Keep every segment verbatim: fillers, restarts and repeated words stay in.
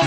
We'll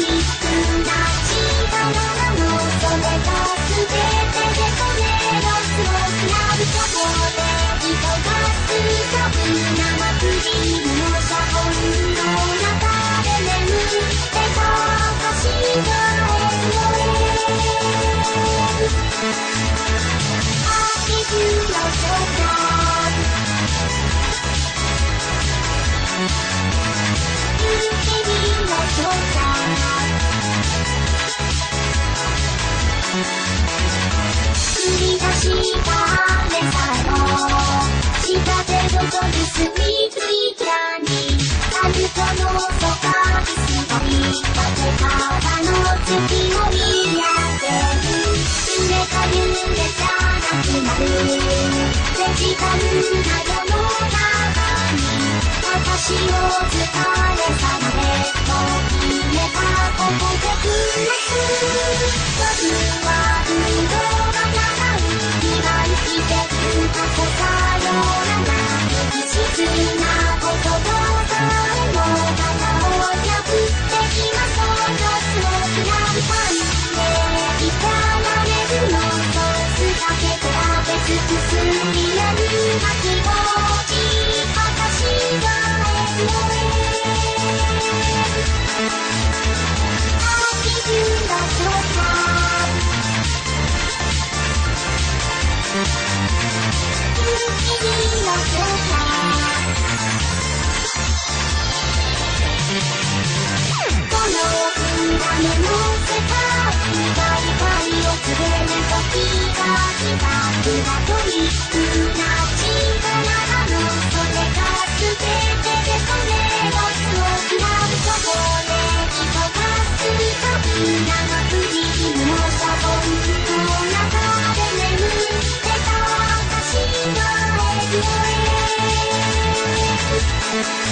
be right back.